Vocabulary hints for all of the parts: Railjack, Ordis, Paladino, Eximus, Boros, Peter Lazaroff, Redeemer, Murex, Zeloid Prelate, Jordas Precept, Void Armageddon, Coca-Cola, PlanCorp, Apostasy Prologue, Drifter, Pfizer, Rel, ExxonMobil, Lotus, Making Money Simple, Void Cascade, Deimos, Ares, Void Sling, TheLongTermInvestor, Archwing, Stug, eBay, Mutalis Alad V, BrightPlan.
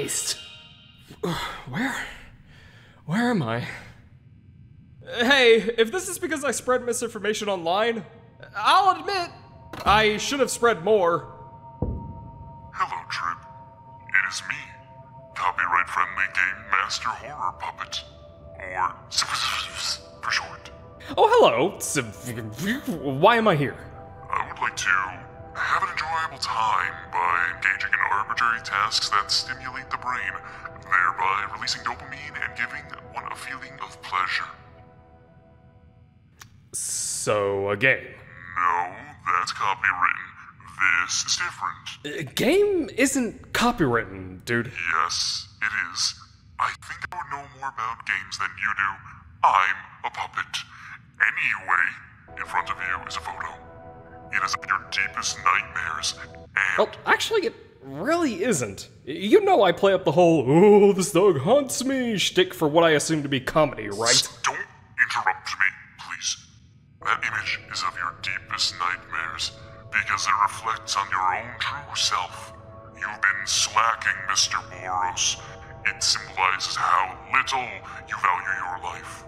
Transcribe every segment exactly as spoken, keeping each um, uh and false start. Christ! Where? Where am I? Hey, if this is because I spread misinformation online, I'll admit I should have spread more. Hello, Trip. It is me, copyright-friendly Game Master Horror Puppet, or for short. Oh, hello. Why am I here? I would like to have an enjoyable time by engaging in arbitrary tasks that stimulate the brain, thereby releasing dopamine and giving one a feeling of pleasure. So, a game? No, that's copywritten. This is different. A game isn't copywritten, dude. Yes, it is. I think I would know more about games than you do. I'm a puppet. Anyway, in front of you is a photo. It is of your deepest nightmares, and... Oh, actually, it really isn't. You know I play up the whole, "Oh, this dog haunts me" shtick for what I assume to be comedy, right? Don't interrupt me, please. That image is of your deepest nightmares, because it reflects on your own true self. You've been slacking, Mister Boros. It symbolizes how little you value your life.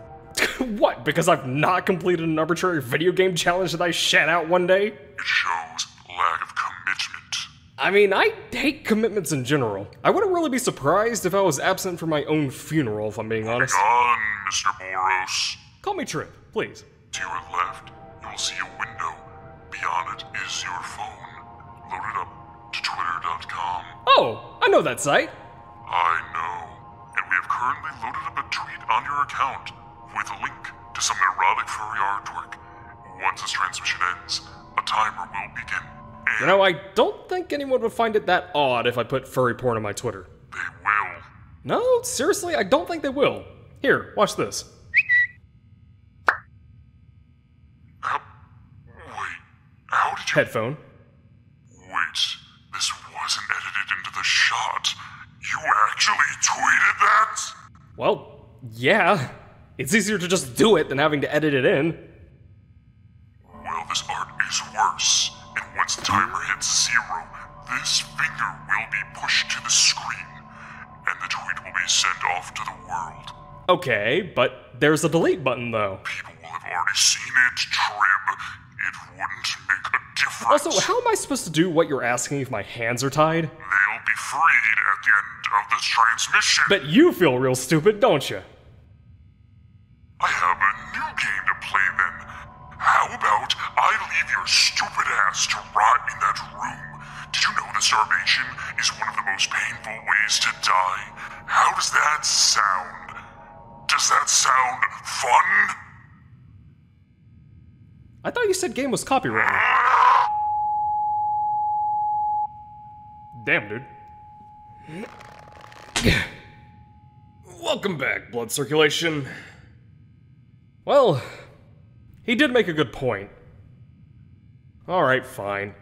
What, because I've not completed an arbitrary video game challenge that I shat out one day? It shows lack of commitment. I mean, I hate commitments in general. I wouldn't really be surprised if I was absent from my own funeral, if I'm being honest. Hang on, Mister Boros. Call me Trip, please. To your left, you will see a window. Beyond it is your phone. Load it up to twitter dot com. Oh, I know that site. I know. And we have currently loaded up a tweet on your account, with a link to some erotic furry artwork. Once this transmission ends, a timer will begin. And you know, I don't think anyone would find it that odd if I put furry porn on my Twitter. They will. No, seriously, I don't think they will. Here, watch this. How, wait, how did you... Headphone. Wait, this wasn't edited into the shot. You actually tweeted that? Well, yeah. It's easier to just do it than having to edit it in. Well, this art is worse, and once the timer hits zero, this finger will be pushed to the screen, and the tweet will be sent off to the world. Okay, but there's a delete button, though. People will have already seen it, Trib. It wouldn't make a difference. Also, how am I supposed to do what you're asking if my hands are tied? They'll be freed at the end of this transmission. But you feel real stupid, don't you? I have a new game to play then. How about I leave your stupid ass to rot in that room? Did you know that starvation is one of the most painful ways to die? How does that sound? Does that sound fun? I thought you said game was copyrighted. Damn, dude. Welcome back, blood circulation. Well, he did make a good point. Alright, fine.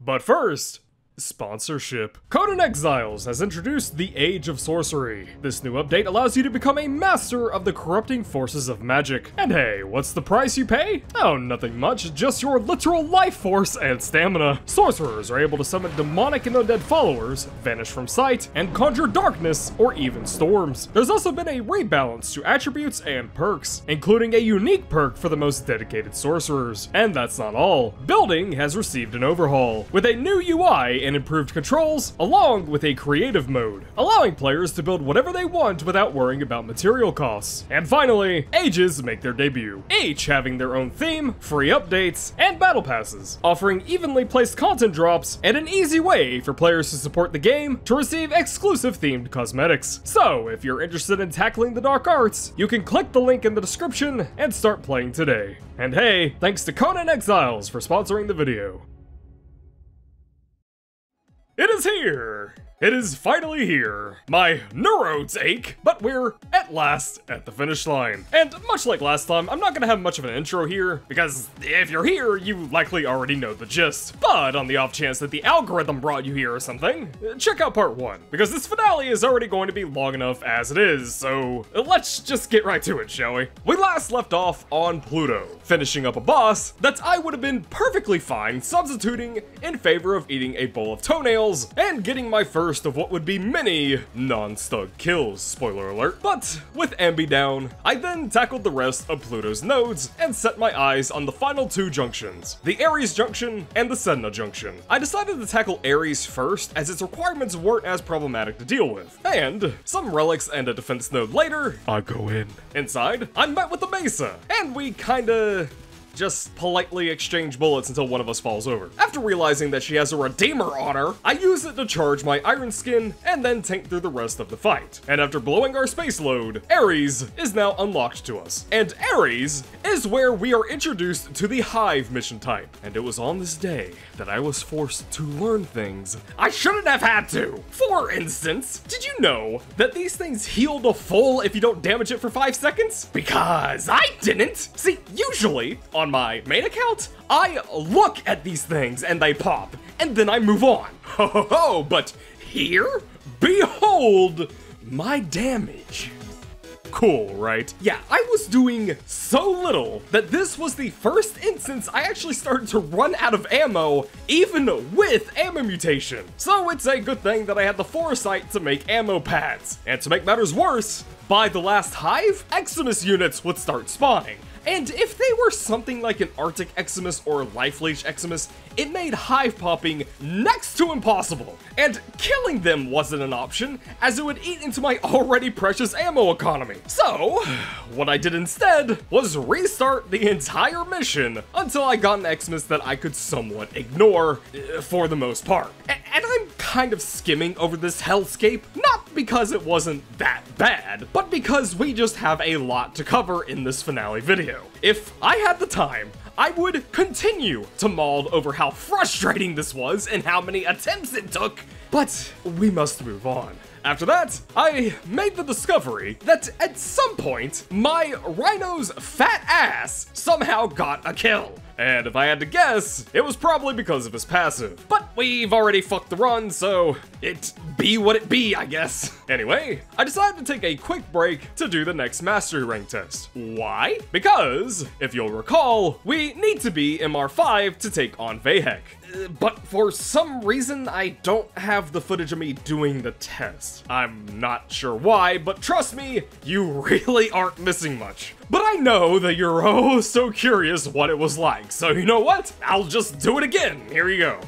But first, sponsorship. Conan Exiles has introduced the Age of Sorcery. This new update allows you to become a master of the corrupting forces of magic. And hey, what's the price you pay? Oh, nothing much, just your literal life force and stamina. Sorcerers are able to summon demonic and undead followers, vanish from sight, and conjure darkness or even storms. There's also been a rebalance to attributes and perks, including a unique perk for the most dedicated sorcerers. And that's not all. Building has received an overhaul, with a new U I and And improved controls, along with a creative mode, allowing players to build whatever they want without worrying about material costs. And finally, ages make their debut, each having their own theme, free updates, and battle passes, offering evenly placed content drops and an easy way for players to support the game to receive exclusive themed cosmetics. So if you're interested in tackling the dark arts, you can click the link in the description and start playing today. And hey, thanks to Conan Exiles for sponsoring the video. It is here! It is finally here. My neurodes ache, but we're at last at the finish line. And much like last time, I'm not gonna have much of an intro here, because if you're here, you likely already know the gist. But on the off chance that the algorithm brought you here or something, check out part one, because this finale is already going to be long enough as it is, so let's just get right to it, shall we? We last left off on Pluto, finishing up a boss that I would have been perfectly fine substituting in favor of eating a bowl of toenails and getting my first of what would be many non-Stug kills, spoiler alert. But with Ambi down, I then tackled the rest of Pluto's nodes and set my eyes on the final two junctions, the Ares junction and the Sedna junction. I decided to tackle Ares first as its requirements weren't as problematic to deal with, and some relics and a defense node later, I go in. Inside, I'm met with the Mesa, and we kinda just politely exchange bullets until one of us falls over. After realizing that she has a Redeemer on her, I use it to charge my Iron Skin and then tank through the rest of the fight. And after blowing our space load, Ares is now unlocked to us. And Ares is where we are introduced to the Hive mission type. And it was on this day that I was forced to learn things I shouldn't have had to. For instance, did you know that these things heal to full if you don't damage it for five seconds? Because I didn't. See, usually on my main account, I look at these things and they pop, and then I move on. Ho ho ho, but here, behold my damage. Cool, right? Yeah, I was doing so little that this was the first instance I actually started to run out of ammo, even with ammo mutation. So it's a good thing that I had the foresight to make ammo pads. And to make matters worse, by the last Hive, Eximus units would start spawning. And if they were something like an Arctic Eximus or Life Leech Eximus, it made hive popping next to impossible. And killing them wasn't an option, as it would eat into my already precious ammo economy. So what I did instead was restart the entire mission until I got an Eximus that I could somewhat ignore, uh, for the most part. A and I'm kind of skimming over this hellscape, not because it wasn't that bad, but because we just have a lot to cover in this finale video. If I had the time, I would continue to maul over how frustrating this was and how many attempts it took, but we must move on. After that, I made the discovery that at some point, my rhino's fat ass somehow got a kill. And if I had to guess, it was probably because of his passive. But we've already fucked the run, so it be what it be, I guess. Anyway, I decided to take a quick break to do the next mastery rank test. Why? Because, if you'll recall, we need to be M R five to take on Vay Hek. But for some reason, I don't have the footage of me doing the test. I'm not sure why, but trust me, you really aren't missing much. But I know that you're oh so curious what it was like, so you know what? I'll just do it again. Here you go.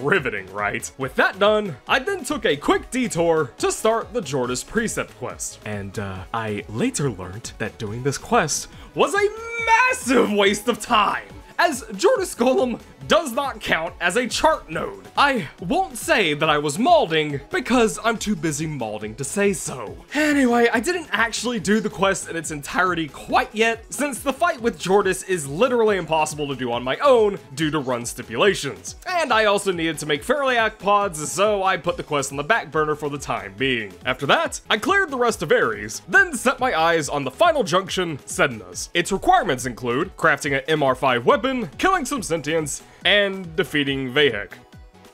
Riveting, right? With that done, I then took a quick detour to start the Jordas Precept quest. And uh, I later learned that doing this quest was a massive waste of time, as Jordas Golem does not count as a chart node. I won't say that I was malding, because I'm too busy malding to say so. Anyway, I didn't actually do the quest in its entirety quite yet, since the fight with Jordas is literally impossible to do on my own due to run stipulations. And I also needed to make Railjack pods, so I put the quest on the back burner for the time being. After that, I cleared the rest of Ares, then set my eyes on the final junction, Sedna's. Its requirements include crafting an M R five weapon, killing some sentients, and defeating Vay Hek.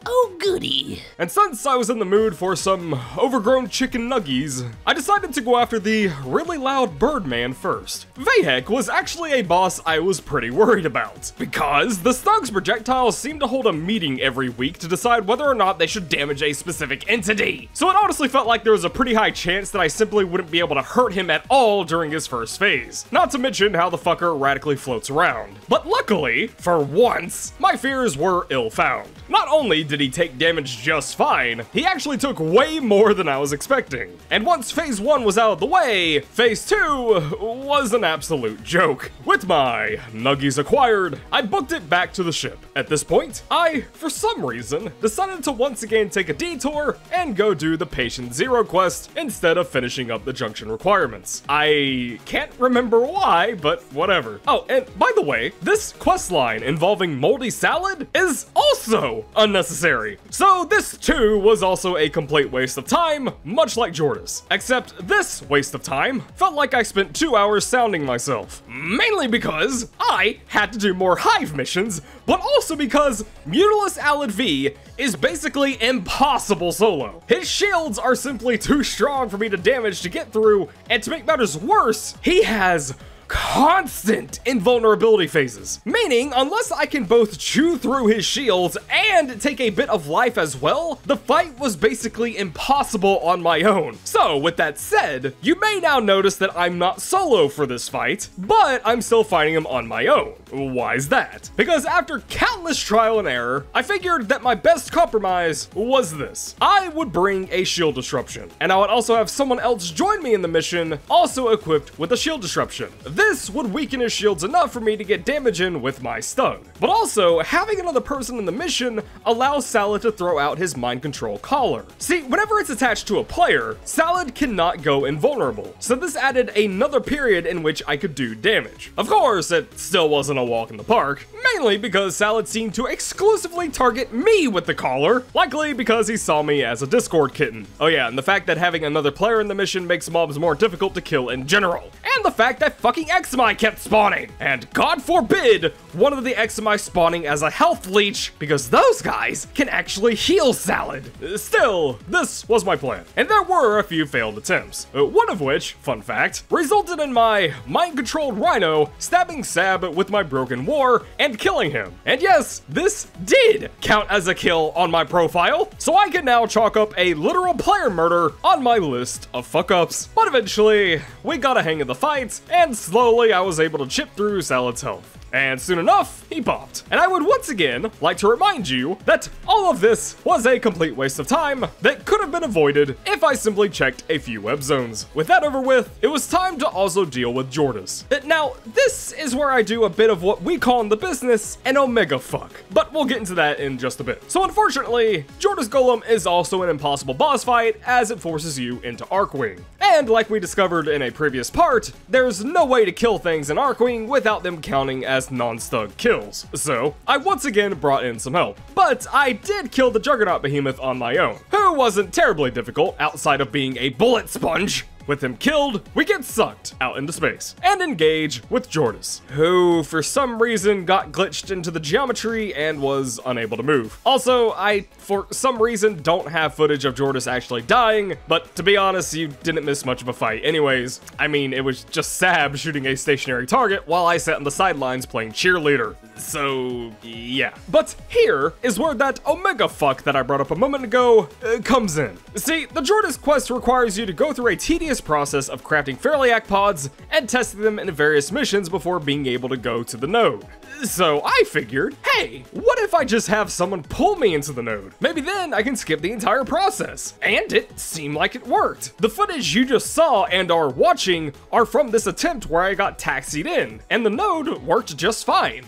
Oh goody. And since I was in the mood for some overgrown chicken nuggies, I decided to go after the really loud Birdman first. Vay Hek was actually a boss I was pretty worried about, because the Stug's projectiles seem to hold a meeting every week to decide whether or not they should damage a specific entity. So it honestly felt like there was a pretty high chance that I simply wouldn't be able to hurt him at all during his first phase, not to mention how the fucker radically floats around. But luckily, for once, my fears were ill-found. Not only did Did he take damage just fine, he actually took way more than I was expecting. And once phase one was out of the way, phase two was an absolute joke. With my nuggies acquired, I booked it back to the ship. At this point, I, for some reason, decided to once again take a detour and go do the Patient Zero quest instead of finishing up the junction requirements. I can't remember why, but whatever. Oh, and by the way, this quest line involving moldy salad is also unnecessary. necessary. So this too was also a complete waste of time, much like Jordas. Except this waste of time felt like I spent two hours sounding myself. Mainly because I had to do more Hive missions, but also because Mutalis Alad V is basically impossible solo. His shields are simply too strong for me to damage to get through, and to make matters worse, he has constant invulnerability phases, meaning unless I can both chew through his shields and take a bit of life as well, the fight was basically impossible on my own. So with that said, you may now notice that I'm not solo for this fight, but I'm still fighting him on my own. Why's that? Because after countless trial and error, I figured that my best compromise was this. I would bring a shield disruption, and I would also have someone else join me in the mission, also equipped with a shield disruption. This would weaken his shields enough for me to get damage in with my Stug. But also, having another person in the mission allows Salad to throw out his mind control collar. See, whenever it's attached to a player, Salad cannot go invulnerable, so this added another period in which I could do damage. Of course, it still wasn't a walk in the park, mainly because Salad seemed to exclusively target me with the collar, likely because he saw me as a Discord kitten. Oh yeah, and the fact that having another player in the mission makes mobs more difficult to kill in general, and the fact that fucking Eximi kept spawning, and God forbid one of the Eximi spawning as a health leech, because those guys can actually heal Salad. Still, this was my plan, and there were a few failed attempts, one of which, fun fact, resulted in my mind-controlled Rhino stabbing Sab with my broken war and killing him. And yes, this did count as a kill on my profile, so I can now chalk up a literal player murder on my list of fuck-ups. But eventually, we got a hang of the fights, and slowly I was able to chip through Salad's health. And soon enough, he popped. And I would once again like to remind you that all of this was a complete waste of time that could have been avoided if I simply checked a few web zones. With that over with, it was time to also deal with Jordas. Now, this is where I do a bit of what we call in the business an omega fuck, but we'll get into that in just a bit. So unfortunately, Jordas Golem is also an impossible boss fight as it forces you into Archwing. And like we discovered in a previous part, there's no way to kill things in Archwing without them counting as non-stug kills, so I once again brought in some help. But I did kill the Juggernaut Behemoth on my own, who wasn't terribly difficult outside of being a bullet sponge. With him killed, we get sucked out into space and engage with Jordas, who for some reason got glitched into the geometry and was unable to move. Also, I for some reason don't have footage of Jordas actually dying, but to be honest, you didn't miss much of a fight anyways. I mean, it was just Sab shooting a stationary target while I sat on the sidelines playing cheerleader. So yeah. But here is where that omega fuck that I brought up a moment ago uh, comes in. See, the Jordas quest requires you to go through a tedious process of crafting Fairliac pods and testing them in various missions before being able to go to the node. So I figured, hey, what if I just have someone pull me into the node? Maybe then I can skip the entire process. And it seemed like it worked. The footage you just saw and are watching are from this attempt where I got taxied in, and the node worked just fine.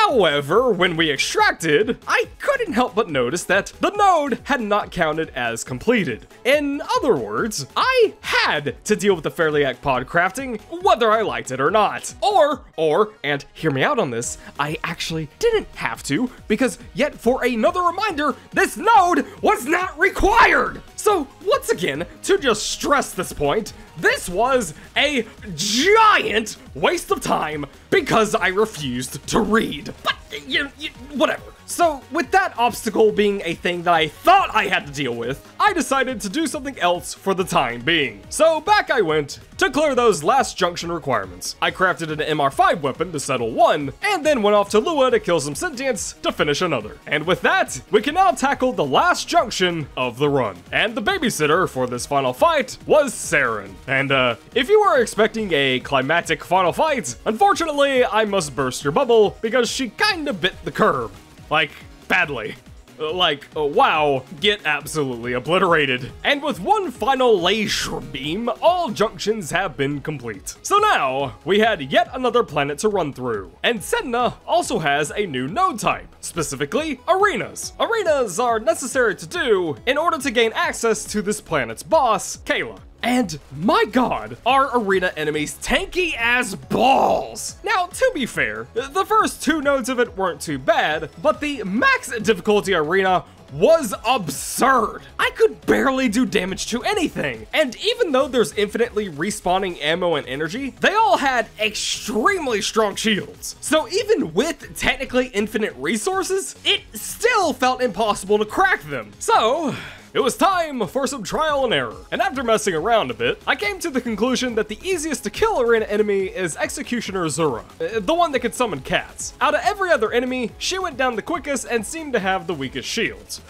However, when we extracted, I couldn't help but notice that the node had not counted as completed. In other words, I had to deal with the Fairliac pod crafting, whether I liked it or not. Or, or, and hear me out on this, I actually didn't have to, because yet for another reminder, this node was not required! So, once again, to just stress this point, this was a giant waste of time because I refused to read. But, you, you, whatever. So, with that obstacle being a thing that I thought I had to deal with, I decided to do something else for the time being. So back I went to clear those last junction requirements. I crafted an M R five weapon to settle one, and then went off to Lua to kill some sentients to finish another. And with that, we can now tackle the last junction of the run. And the babysitter for this final fight was Saren. And uh, if you were expecting a climactic final fight, unfortunately, I must burst your bubble because she kinda bit the curb. Like, badly. Like, uh, wow, get absolutely obliterated. And with one final laser beam, all junctions have been complete. So now, we had yet another planet to run through. And Sedna also has a new node type, specifically arenas. Arenas are necessary to do in order to gain access to this planet's boss, Kayla. And my god, are arena enemies tanky as balls! Now, to be fair, the first two nodes of it weren't too bad, but the max difficulty arena was absurd. I could barely do damage to anything. And even though there's infinitely respawning ammo and energy, they all had extremely strong shields. So even with technically infinite resources, it still felt impossible to crack them. So it was time for some trial and error, and after messing around a bit, I came to the conclusion that the easiest to kill an enemy is Executioner Zura, the one that could summon cats. Out of every other enemy, she went down the quickest and seemed to have the weakest shields.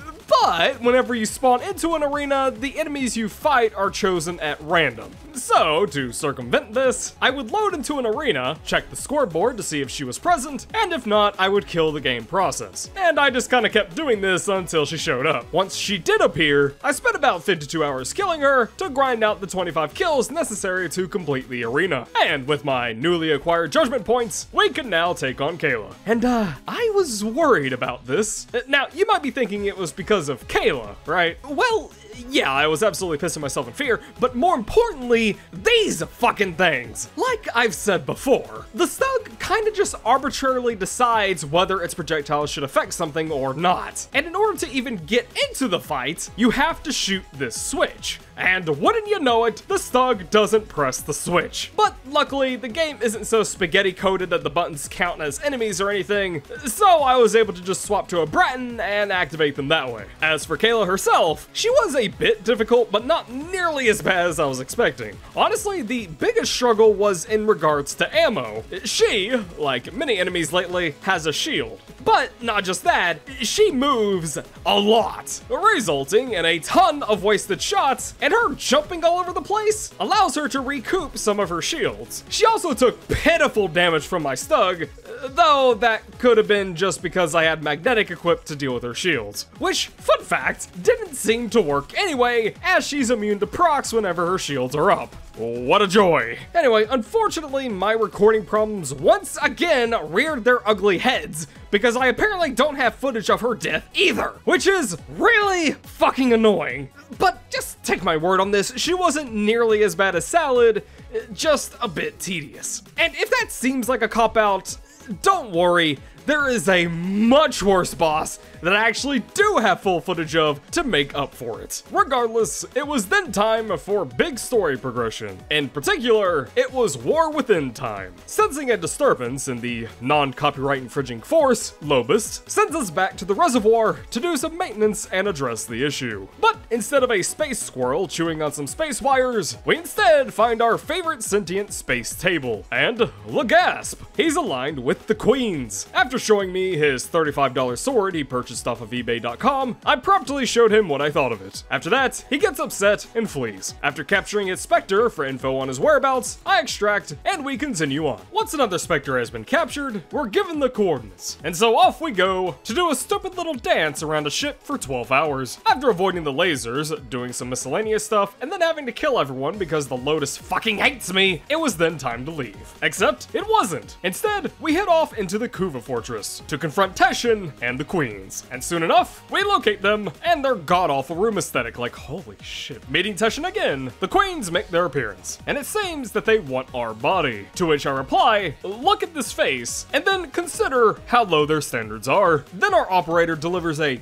But whenever you spawn into an arena, the enemies you fight are chosen at random. So to circumvent this, I would load into an arena, check the scoreboard to see if she was present, and if not, I would kill the game process. And I just kinda kept doing this until she showed up. Once she did appear, I spent about fifty-two hours killing her to grind out the twenty-five kills necessary to complete the arena. And with my newly acquired judgment points, we can now take on Kayla. And uh, I was worried about this. Now, you might be thinking it was because of Kayla, right? Well, yeah, I was absolutely pissing myself in fear, but more importantly, these fucking things. Like I've said before, the Stug kinda just arbitrarily decides whether its projectiles should affect something or not. And in order to even get into the fight, you have to shoot this switch. And wouldn't you know it, the Stug doesn't press the switch. But luckily, the game isn't so spaghetti-coded that the buttons count as enemies or anything, so I was able to just swap to a Braton and activate them that way. As for Kayla herself, she was a bit difficult, but not nearly as bad as I was expecting. Honestly, the biggest struggle was in regards to ammo. She, like many enemies lately, has a shield. But not just that, she moves a lot, resulting in a ton of wasted shots, and her jumping all over the place allows her to recoup some of her shields. She also took pitiful damage from my Stug, though that could have been just because I had Magnetic equipped to deal with her shields, which, fun fact, didn't seem to work anyway, as she's immune to procs whenever her shields are up. What a joy. Anyway, unfortunately, my recording problems once again reared their ugly heads, because I apparently don't have footage of her death either, which is really fucking annoying. But just take my word on this, she wasn't nearly as bad as Salad, just a bit tedious. And if that seems like a cop-out, don't worry, there is a much worse boss that I actually do have full footage of to make up for it. Regardless, it was then time for big story progression. In particular, it was War Within time. Sensing a disturbance in the non-copyright infringing force, Lobust sends us back to the reservoir to do some maintenance and address the issue. But instead of a space squirrel chewing on some space wires, we instead find our favorite sentient space table. And LaGasp, he's aligned with the Queens. After After showing me his thirty-five dollar sword he purchased off of eBay dot com, I promptly showed him what I thought of it. After that, he gets upset and flees. After capturing its Spectre for info on his whereabouts, I extract and we continue on. Once another Spectre has been captured, we're given the coordinates. And so off we go to do a stupid little dance around a ship for twelve hours. After avoiding the lasers, doing some miscellaneous stuff, and then having to kill everyone because the Lotus fucking hates me, it was then time to leave. Except it wasn't. Instead, we head off into the Kuva Fortress to confront Teshin and the Queens. And soon enough, we locate them and their god-awful room aesthetic, like holy shit. Meeting Teshin again, the Queens make their appearance, and it seems that they want our body, to which I reply, look at this face, and then consider how low their standards are. Then our operator delivers a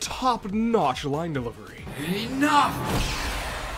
top-notch line delivery. Enough!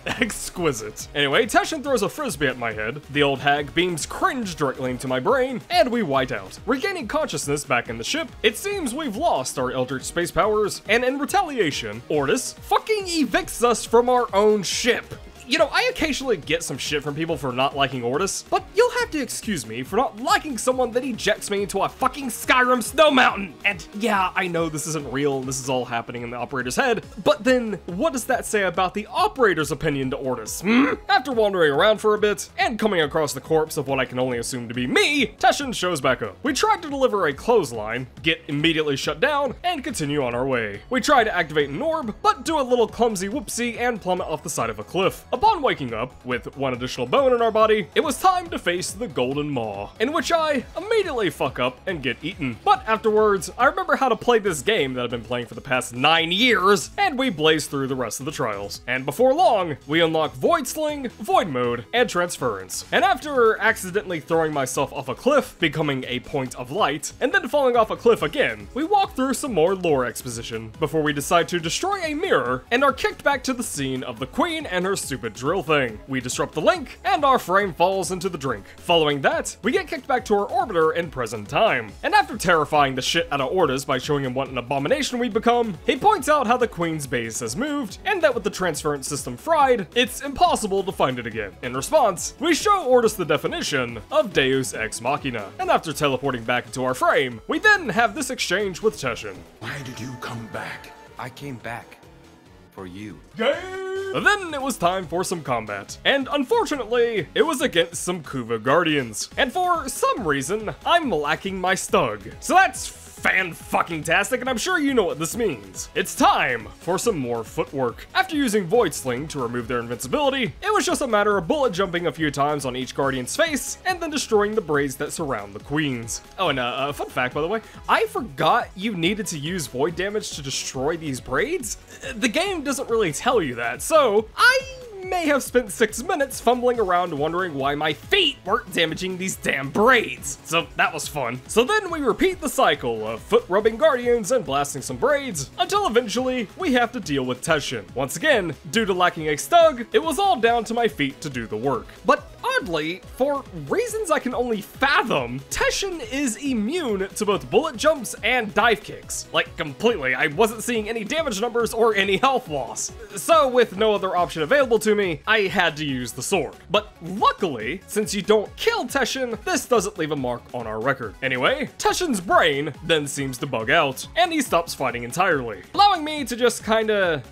Exquisite. Anyway, Teshin throws a frisbee at my head, the old hag beams cringe directly into my brain, and we white out. Regaining consciousness back in the ship, it seems we've lost our eldritch space powers, and in retaliation, Ordis fucking evicts us from our own ship. You know, I occasionally get some shit from people for not liking Ordis, but you'll have to excuse me for not liking someone that ejects me into a fucking Skyrim snow mountain. And yeah, I know this isn't real and this is all happening in the operator's head, but then what does that say about the operator's opinion to Ordis, hmm? After wandering around for a bit and coming across the corpse of what I can only assume to be me, Teshin shows back up. We tried to deliver a clothesline, get immediately shut down, and continue on our way. We try to activate an orb, but do a little clumsy whoopsie and plummet off the side of a cliff. A Upon waking up with one additional bone in our body, it was time to face the Golden Maw, in which I immediately fuck up and get eaten. But afterwards, I remember how to play this game that I've been playing for the past nine years, and we blaze through the rest of the trials. And before long, we unlock Void Sling, Void Mode, and Transference. And after accidentally throwing myself off a cliff, becoming a point of light, and then falling off a cliff again, we walk through some more lore exposition before we decide to destroy a mirror and are kicked back to the scene of the Queen and her stupid drill thing. We disrupt the link, and our frame falls into the drink. Following that, we get kicked back to our orbiter in present time. And after terrifying the shit out of Ordis by showing him what an abomination we become, he points out how the Queen's base has moved, and that with the transference system fried, it's impossible to find it again. In response, we show Ordis the definition of Deus Ex Machina, and after teleporting back into our frame, we then have this exchange with Teshin. Why did you come back? I came back. For you. Game. Then it was time for some combat, and unfortunately, it was against some Kuva Guardians, and for some reason, I'm lacking my Stug, so that's fan-fucking-tastic, and I'm sure you know what this means. It's time for some more footwork. After using Void Sling to remove their invincibility, it was just a matter of bullet jumping a few times on each Guardian's face, and then destroying the braids that surround the Queens. Oh, and a uh, uh, fun fact, by the way, I forgot you needed to use Void Damage to destroy these braids. The game doesn't really tell you that, so I may have spent six minutes fumbling around wondering why my feet weren't damaging these damn braids. So that was fun. So then we repeat the cycle of foot rubbing guardians and blasting some braids until eventually we have to deal with Teshin. Once again, due to lacking a stug, it was all down to my feet to do the work. But oddly, for reasons I can only fathom, Teshin is immune to both bullet jumps and dive kicks. Like completely, I wasn't seeing any damage numbers or any health loss. So with no other option available to me, I had to use the sword. But luckily, since you don't kill Teshin, this doesn't leave a mark on our record. Anyway, Teshin's brain then seems to bug out, and he stops fighting entirely, allowing me to just kinda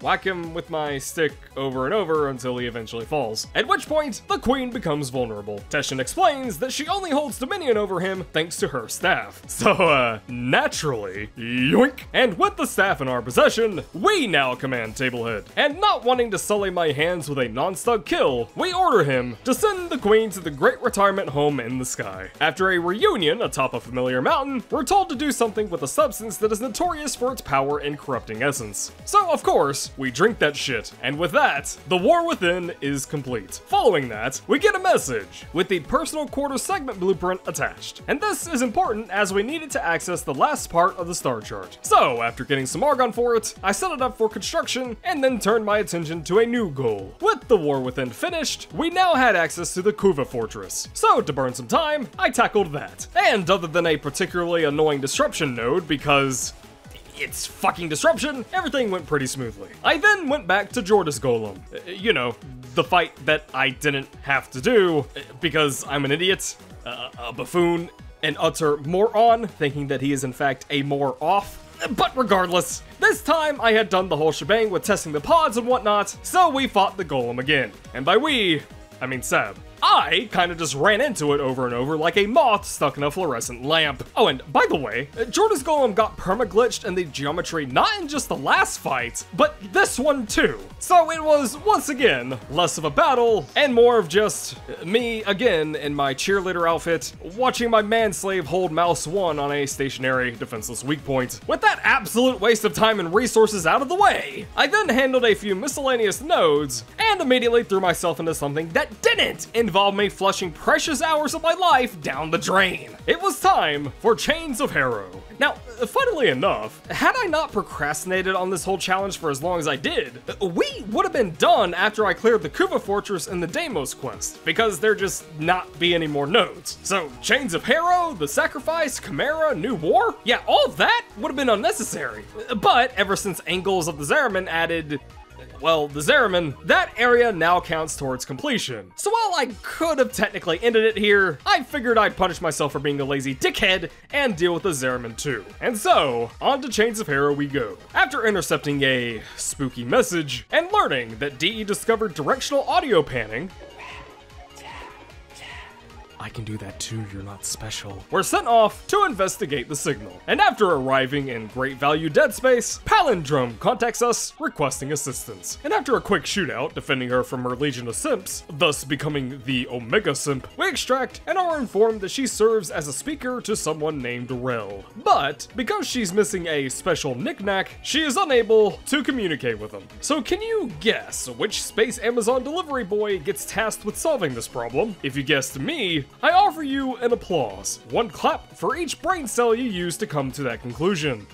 whack him with my stick over and over until he eventually falls, at which point the Queen becomes vulnerable. Teshin explains that she only holds dominion over him thanks to her staff. So uh, naturally, yoink! And with the staff in our possession, we now command Tablehead. And not wanting to sully my hands with a non-stug kill, we order him to send the Queen to the great retirement home in the sky. After a reunion atop a familiar mountain, we're told to do something with a substance that is notorious for its power and corrupting essence. So of course, we drink that shit, and with that, the War Within is complete. Following that, we get a message with the personal quarter segment blueprint attached, and this is important as we needed to access the last part of the star chart. So after getting some Argon for it, I set it up for construction and then turned my attention to a new goal. With the War Within finished, we now had access to the Kuva Fortress, so to burn some time, I tackled that. And other than a particularly annoying disruption node, because it's fucking disruption, everything went pretty smoothly. I then went back to Jordas Golem. You know, the fight that I didn't have to do because I'm an idiot, a, a buffoon, an utter moron, thinking that he is in fact a more off. But regardless, this time I had done the whole shebang with testing the pods and whatnot, so we fought the Golem again. And by we, I mean Seb. I kind of just ran into it over and over like a moth stuck in a fluorescent lamp. Oh, and by the way, Jordas Golem got permaglitched in the geometry not in just the last fight, but this one too. So it was, once again, less of a battle and more of just me again in my cheerleader outfit, watching my manslave hold mouse one on a stationary defenseless weak point. With that absolute waste of time and resources out of the way, I then handled a few miscellaneous nodes and immediately threw myself into something that didn't involve involved me flushing precious hours of my life down the drain. It was time for Chains of Harrow. Now, funnily enough, had I not procrastinated on this whole challenge for as long as I did, we would have been done after I cleared the Kuva Fortress and the Deimos quest, because there just not be any more nodes. So Chains of Harrow, The Sacrifice, Chimera, New War, yeah, all that would have been unnecessary. But ever since Angles of the Zeraman added, well, the Zeraman, that area now counts towards completion. So while I could have technically ended it here, I figured I'd punish myself for being a lazy dickhead and deal with the Zeraman too. And so, on to Chains of Harrow we go. After intercepting a spooky message and learning that D E discovered directional audio panning, I can do that too, you're not special. We're sent off to investigate the signal, and after arriving in great value dead space, Palindrome contacts us requesting assistance, and after a quick shootout defending her from her legion of simps, thus becoming the Omega Simp, we extract and are informed that she serves as a speaker to someone named Rel, but because she's missing a special knickknack, she is unable to communicate with him. So can you guess which Space Amazon delivery boy gets tasked with solving this problem? If you guessed me, I offer you an applause. One clap for each brain cell you used to come to that conclusion.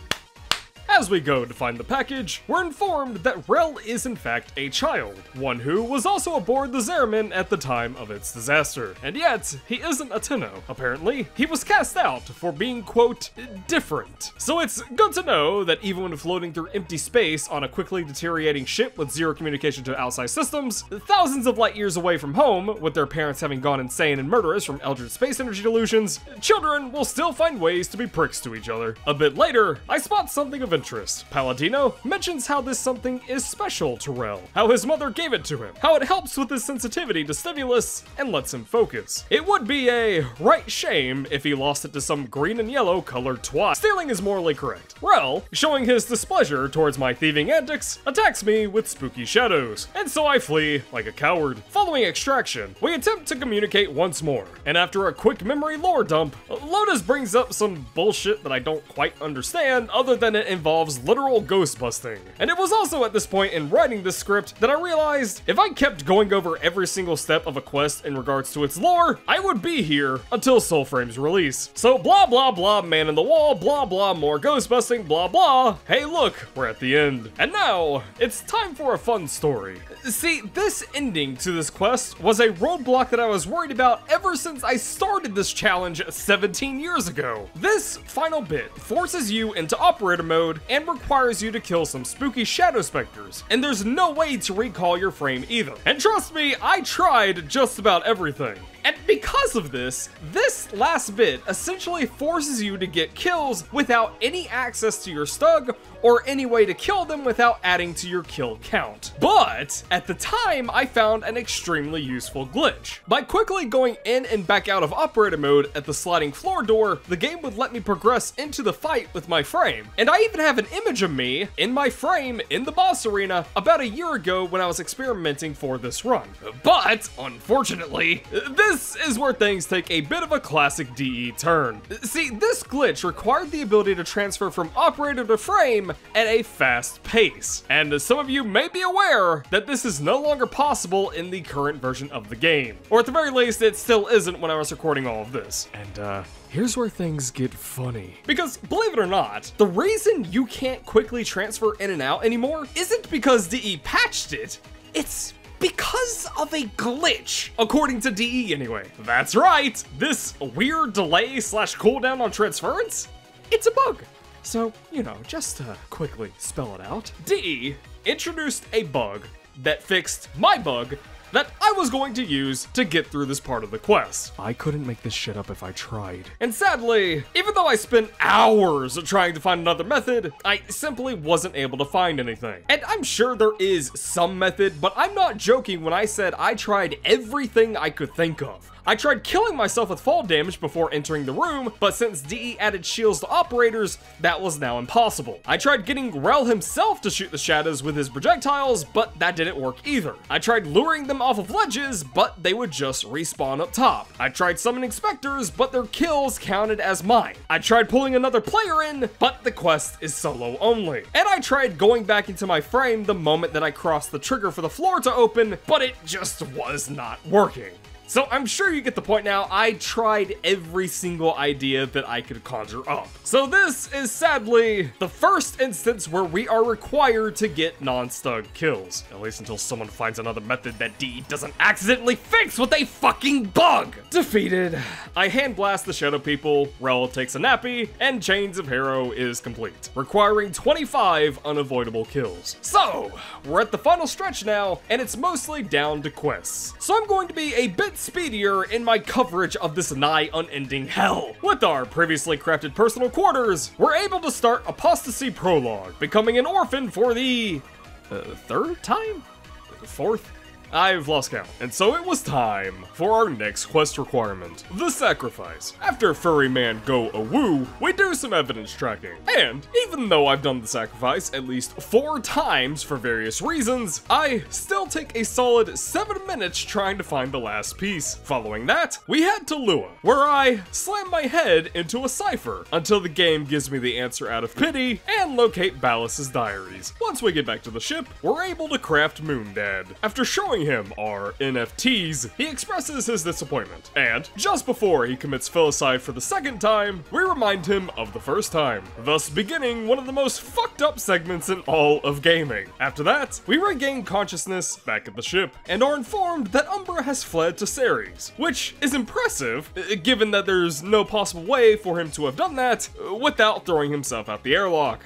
As we go to find the package, we're informed that Rel is in fact a child, one who was also aboard the Zeramin at the time of its disaster, and yet he isn't a Tenno. Apparently, he was cast out for being, quote, different. So it's good to know that even when floating through empty space on a quickly deteriorating ship with zero communication to outside systems, thousands of light years away from home, with their parents having gone insane and murderous from Eldritch space energy delusions, children will still find ways to be pricks to each other. A bit later, I spot something of interest. Paladino mentions how this something is special to Rel, how his mother gave it to him, how it helps with his sensitivity to stimulus and lets him focus. It would be a right shame if he lost it to some green and yellow colored twat. Stealing is morally correct. Rel, showing his displeasure towards my thieving antics, attacks me with spooky shadows, and so I flee like a coward. Following extraction, we attempt to communicate once more, and after a quick memory lore dump, Lotus brings up some bullshit that I don't quite understand other than it involves literal ghost busting. And it was also at this point in writing this script that I realized if I kept going over every single step of a quest in regards to its lore, I would be here until Soulframe's release. So blah blah blah man in the wall, blah blah more ghost busting, blah blah. Hey look, we're at the end. And now, it's time for a fun story. See, this ending to this quest was a roadblock that I was worried about ever since I started this challenge seventeen years ago. This final bit forces you into operator mode and requires you to kill some spooky shadow specters, and there's no way to recall your frame either. And trust me, I tried just about everything. And because of this, this last bit essentially forces you to get kills without any access to your Stug or any way to kill them without adding to your kill count. But at the time, I found an extremely useful glitch. By quickly going in and back out of operator mode at the sliding floor door, the game would let me progress into the fight with my frame. And I even have an image of me in my frame in the boss arena about a year ago when I was experimenting for this run. But unfortunately, this This is where things take a bit of a classic D E turn. See, this glitch required the ability to transfer from operator to frame at a fast pace, and as some of you may be aware that this is no longer possible in the current version of the game. Or at the very least, it still isn't when I was recording all of this. And, uh... here's where things get funny. Because, believe it or not, the reason you can't quickly transfer in and out anymore isn't because D E patched it, it's because of a glitch, according to D E anyway. That's right, this weird delay slash cooldown on transference, it's a bug. So, you know, just to quickly spell it out, D E introduced a bug that fixed my bug that I was going to use to get through this part of the quest. I couldn't make this shit up if I tried. And sadly, even though I spent hours trying to find another method, I simply wasn't able to find anything. And I'm sure there is some method, but I'm not joking when I said I tried everything I could think of. I tried killing myself with fall damage before entering the room, but since D E added shields to operators, that was now impossible. I tried getting Rel himself to shoot the shadows with his projectiles, but that didn't work either. I tried luring them off of ledges, but they would just respawn up top. I tried summoning specters, but their kills counted as mine. I tried pulling another player in, but the quest is solo only. And I tried going back into my frame the moment that I crossed the trigger for the floor to open, but it just was not working. So I'm sure you get the point now, I tried every single idea that I could conjure up. So this is sadly the first instance where we are required to get non-stug kills. At least until someone finds another method that D doesn't accidentally fix with a fucking bug! Defeated, I hand blast the shadow people, Rel takes a nappy, and Chains of Harrow is complete, requiring twenty-five unavoidable kills. So, we're at the final stretch now, and it's mostly down to quests. So I'm going to be a bit speedier in my coverage of this nigh unending hell. With our previously crafted personal quarters, we're able to start Apostasy Prologue, becoming an orphan for the uh, third time? Fourth? I've lost count. And so it was time for our next quest requirement, The Sacrifice. After Furry Man Go Awoo, we do some evidence tracking. And even though I've done The Sacrifice at least four times for various reasons, I still take a solid seven minutes trying to find the last piece. Following that, we head to Lua, where I slam my head into a cipher until the game gives me the answer out of pity and locate Ballas' diaries. Once we get back to the ship, we're able to craft Moondad. After showing him our N F Ts, he expresses his disappointment, and just before he commits filicide for the second time, we remind him of the first time, thus beginning one of the most fucked up segments in all of gaming. After that, we regain consciousness back at the ship, and are informed that Umbra has fled to Ceres, which is impressive, given that there's no possible way for him to have done that without throwing himself out the airlock.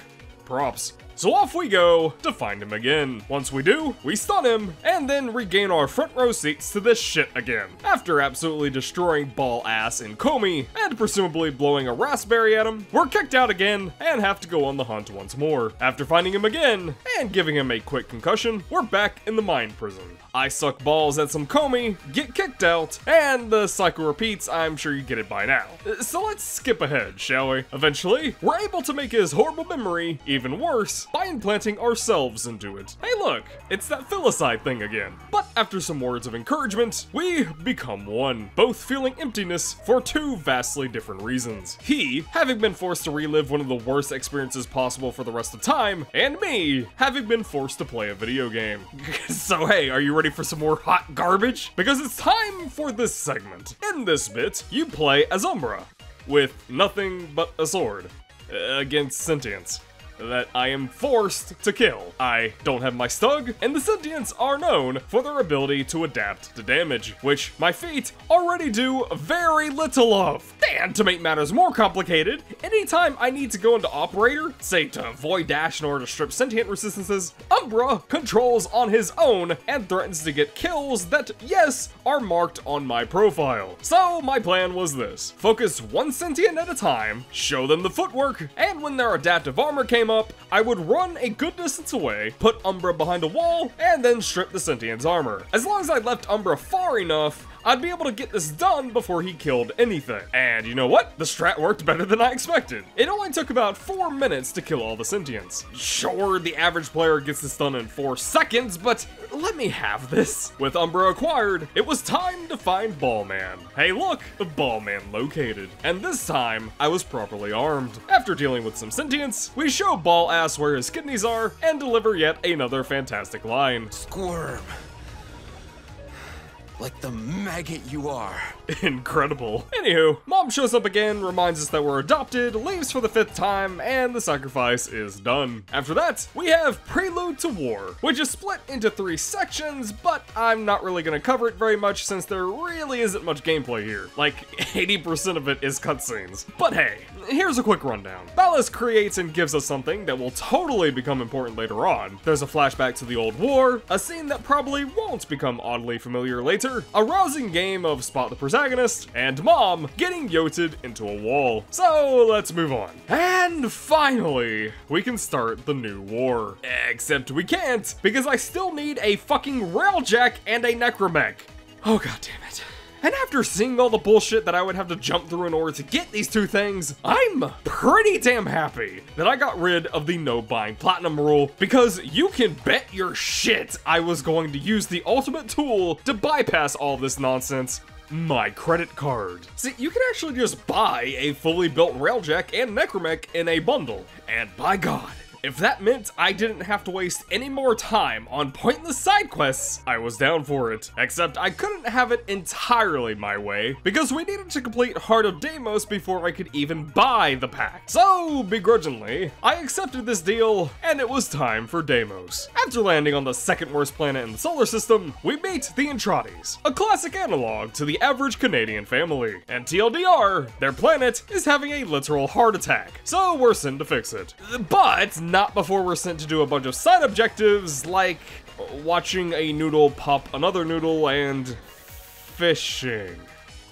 Props. So off we go to find him again. Once we do, we stun him, and then regain our front row seats to this shit again. After absolutely destroying Ballas and Komi, and presumably blowing a raspberry at him, we're kicked out again, and have to go on the hunt once more. After finding him again, and giving him a quick concussion, we're back in the mine prison. I suck balls at some Komi, get kicked out, and the cycle repeats. I'm sure you get it by now. So let's skip ahead, shall we? Eventually, we're able to make his horrible memory even worse, by implanting ourselves into it. Hey look, it's that filicide thing again. But after some words of encouragement, we become one, both feeling emptiness for two vastly different reasons. He, having been forced to relive one of the worst experiences possible for the rest of time, and me, having been forced to play a video game. So hey, are you ready for some more hot garbage? Because it's time for this segment. In this bit, you play as Umbra, with nothing but a sword, against sentience that I am forced to kill. I don't have my Stug, and the sentients are known for their ability to adapt to damage, which my feet already do very little of. And to make matters more complicated, anytime I need to go into Operator, say to Void Dash in order to strip sentient resistances, Umbra controls on his own and threatens to get kills that, yes, are marked on my profile. So my plan was this: focus one sentient at a time, show them the footwork, and when their adaptive armor came up, I would run a good distance away, put Umbra behind a wall, and then strip the sentient's armor. As long as I left Umbra far enough, I'd be able to get this done before he killed anything. And you know what? The strat worked better than I expected. It only took about four minutes to kill all the sentients. Sure, the average player gets this done in four seconds, but let me have this. With Umbra acquired, it was time to find Ballman. Hey look, the Ballman located. And this time, I was properly armed. After dealing with some sentients, we show Ballass where his kidneys are and deliver yet another fantastic line. Squirm. Like the maggot you are. Incredible. Anywho, Mom shows up again, reminds us that we're adopted, leaves for the fifth time, and the sacrifice is done. After that, we have Prelude to War, which is split into three sections, but I'm not really gonna cover it very much since there really isn't much gameplay here. Like, eighty percent of it is cutscenes. But hey, here's a quick rundown. Ballas creates and gives us something that will totally become important later on. There's a flashback to the old war, a scene that probably won't become oddly familiar later, a rousing game of spot the protagonist, and Mom getting yoted into a wall. So let's move on. And finally, we can start the new war. Except we can't, because I still need a fucking Railjack and a Necromech. Oh god damn it. And after seeing all the bullshit that I would have to jump through in order to get these two things, I'm pretty damn happy that I got rid of the no buying platinum rule, because you can bet your shit I was going to use the ultimate tool to bypass all this nonsense: my credit card. See, you can actually just buy a fully built Railjack and Necromech in a bundle, and by god, if that meant I didn't have to waste any more time on pointless side quests, I was down for it. Except I couldn't have it entirely my way, because we needed to complete Heart of Deimos before I could even buy the pack. So begrudgingly, I accepted this deal, and it was time for Deimos. After landing on the second worst planet in the solar system, we meet the Entratis, a classic analog to the average Canadian family. And T L D R, their planet is having a literal heart attack, so we're sent to fix it. But not before we're sent to do a bunch of side objectives, like watching a noodle pop another noodle and fishing.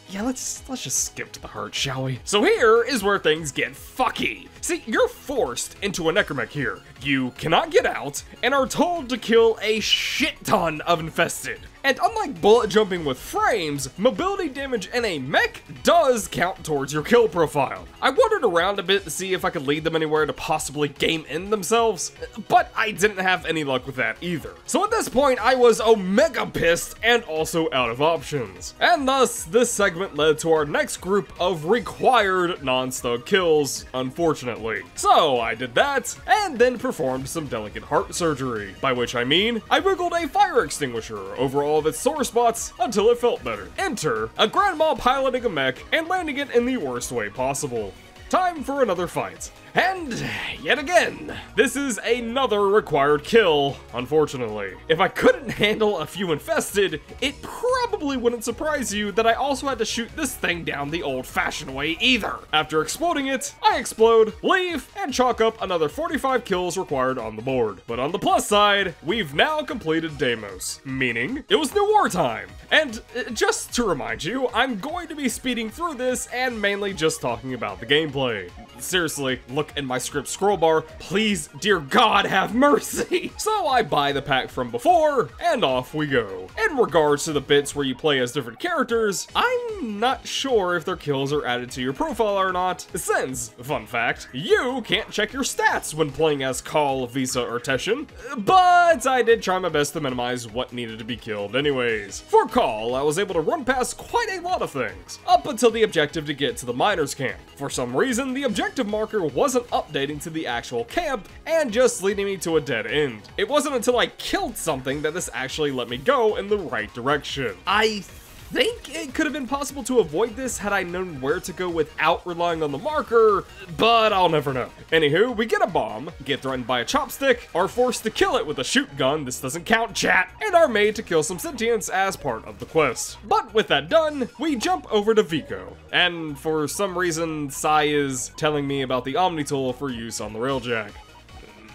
Yeah, let's let's just skip to the heart, shall we? So here is where things get fucky. See, you're forced into a Necromech here. You cannot get out, and are told to kill a shit ton of infested. And unlike bullet jumping with frames, mobility damage in a mech does count towards your kill profile. I wandered around a bit to see if I could lead them anywhere to possibly game in themselves, but I didn't have any luck with that either. So at this point, I was omega pissed and also out of options. And thus, this segment led to our next group of required non-Stug kills, unfortunately. So I did that, and then performed some delicate heart surgery, by which I mean, I wiggled a fire extinguisher over all of its sore spots until it felt better. Enter a grandma piloting a mech and landing it in the worst way possible. Time for another fight. And yet again, this is another required kill, unfortunately. If I couldn't handle a few infested, it probably wouldn't surprise you that I also had to shoot this thing down the old-fashioned way either. After exploding it, I explode, leave, and chalk up another forty-five kills required on the board. But on the plus side, we've now completed Deimos, meaning it was New War time. And just to remind you, I'm going to be speeding through this and mainly just talking about the gameplay. Seriously, look in my script scroll bar, please, dear God, have mercy. So I buy the pack from before, and off we go. In regards to the bits where you play as different characters, I'm not sure if their kills are added to your profile or not, since, fun fact, you can't check your stats when playing as Call, Visa, or Teshin, but I did try my best to minimize what needed to be killed anyways. For Call, I was able to run past quite a lot of things, up until the objective to get to the miners' camp. For some reason, the objective marker wasn't wasn't updating to the actual camp and just leading me to a dead end. It wasn't until I killed something that this actually let me go in the right direction. I think it could have been possible to avoid this had I known where to go without relying on the marker, but I'll never know. Anywho, we get a bomb, get threatened by a chopstick, are forced to kill it with a shoot gun, this doesn't count, chat, and are made to kill some sentients as part of the quest. But with that done, we jump over to Vico, and for some reason, Sai is telling me about the Omni tool for use on the Railjack.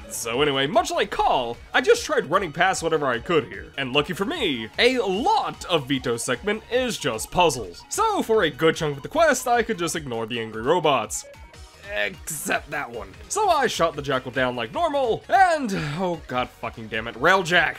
So anyway, much like Call, I just tried running past whatever I could here. And lucky for me, a lot of Vito's segment is just puzzles. So for a good chunk of the quest, I could just ignore the angry robots. Except that one. So I shot the jackal down like normal, and oh god fucking damn it, Railjack.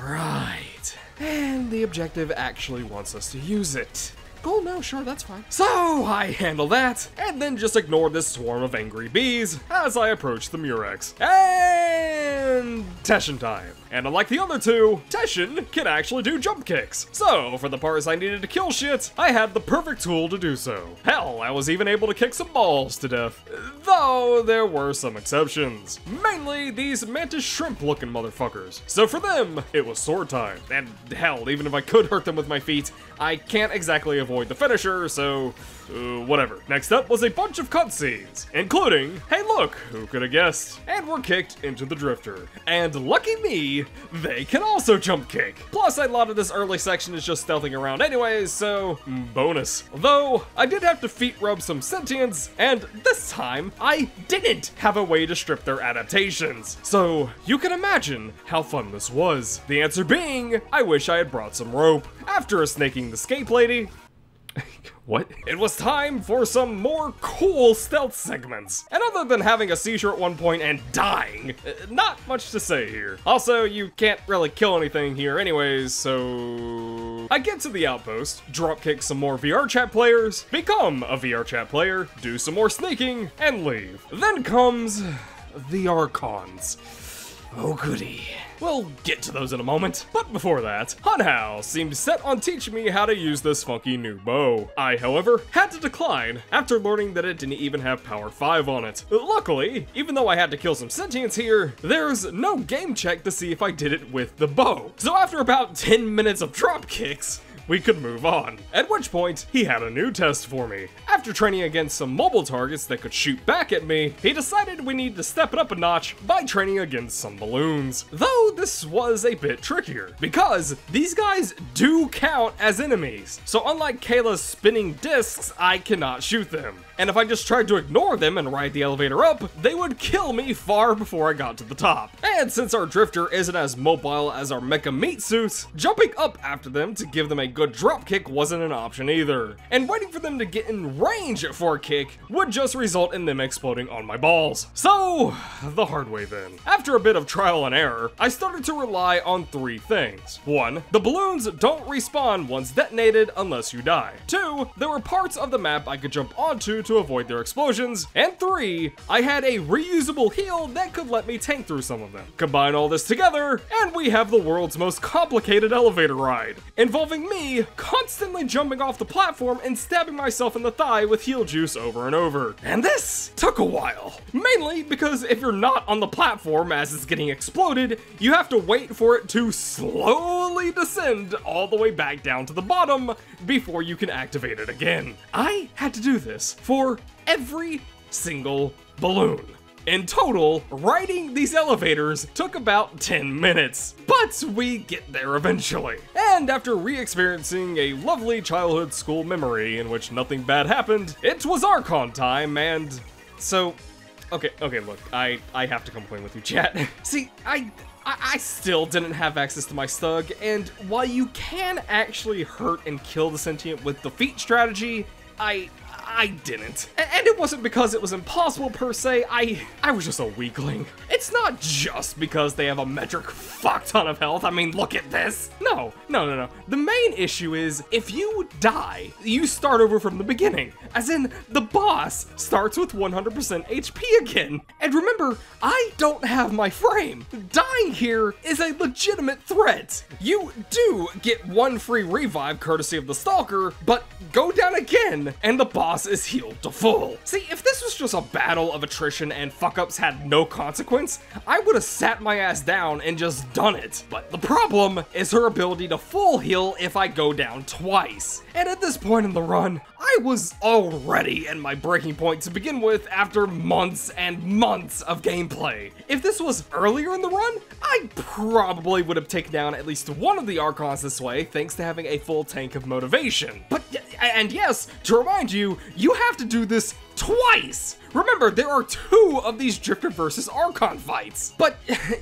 Right. And the objective actually wants us to use it. Cool, no, sure, that's fine. So I handle that, and then just ignore this swarm of angry bees as I approach the Murex. And Teshin time. And unlike the other two, Teshin can actually do jump kicks. So for the parts I needed to kill shit, I had the perfect tool to do so. Hell, I was even able to kick some balls to death. Though there were some exceptions. Mainly these mantis shrimp looking motherfuckers. So for them, it was sword time. And hell, even if I could hurt them with my feet, I can't exactly avoid the finisher, so uh, whatever. Next up was a bunch of cutscenes, including, hey look, who could have guessed? And we're kicked into the Drifter. And lucky me, they can also jump kick. Plus, a lot of this early section is just stealthing around anyways, so bonus. Though, I did have to feet rub some sentients, and this time, I didn't have a way to strip their adaptations. So, you can imagine how fun this was. The answer being, I wish I had brought some rope. After a snaking the escape lady, what? It was time for some more cool stealth segments. And other than having a seizure at one point and dying, not much to say here. Also, you can't really kill anything here anyways, so... I get to the outpost, dropkick some more V R chat players, become a V R chat player, do some more sneaking, and leave. Then comes the Archons. Oh goody. We'll get to those in a moment, but before that, Hunhao seemed set on teaching me how to use this funky new bow. I, however, had to decline after learning that it didn't even have power five on it. Luckily, even though I had to kill some sentients here, there's no game check to see if I did it with the bow. So after about ten minutes of drop kicks, we could move on. At which point, he had a new test for me. After training against some mobile targets that could shoot back at me, he decided we need to step it up a notch by training against some balloons. Though this was a bit trickier, because these guys do count as enemies. So unlike Kayla's spinning discs, I cannot shoot them. And if I just tried to ignore them and ride the elevator up, they would kill me far before I got to the top. And since our Drifter isn't as mobile as our mecha meat suits, jumping up after them to give them a good drop kick wasn't an option either, and waiting for them to get in range for a kick would just result in them exploding on my balls. So, the hard way then. After a bit of trial and error, I started to rely on three things. One, the balloons don't respawn once detonated unless you die. Two, there were parts of the map I could jump onto to avoid their explosions. And three, I had a reusable heal that could let me tank through some of them. Combine all this together, and we have the world's most complicated elevator ride, involving me constantly jumping off the platform and stabbing myself in the thigh with heal juice over and over. And this took a while, mainly because if you're not on the platform as it's getting exploded, you have to wait for it to slowly descend all the way back down to the bottom before you can activate it again. I had to do this for every single balloon. In total, riding these elevators took about ten minutes, but we get there eventually. And after re-experiencing a lovely childhood school memory in which nothing bad happened, it was Archon time, and so, okay, okay, look, I, I have to complain with you, chat. See, I... I still didn't have access to my Stug, and while you can actually hurt and kill the sentient with defeat strategy, I I didn't. And it wasn't because it was impossible per se, I I was just a weakling. It's not just because they have a metric fuck ton of health, I mean look at this. No, no, no, no. The main issue is, if you die, you start over from the beginning. As in, the boss starts with one hundred percent H P again. And remember, I don't have my frame. Dying here is a legitimate threat. You do get one free revive courtesy of the Stalker, but go down again, and the boss is healed to full. See, if this was just a battle of attrition and fuck-ups had no consequence, I would have sat my ass down and just done it. But the problem is her ability to full heal if I go down twice. And at this point in the run, I was already at my breaking point to begin with after months and months of gameplay. If this was earlier in the run, I probably would have taken down at least one of the Archons this way thanks to having a full tank of motivation. But, and yes, to remind you, you have to do this twice! Remember, there are two of these Drifter versus Archon fights. But,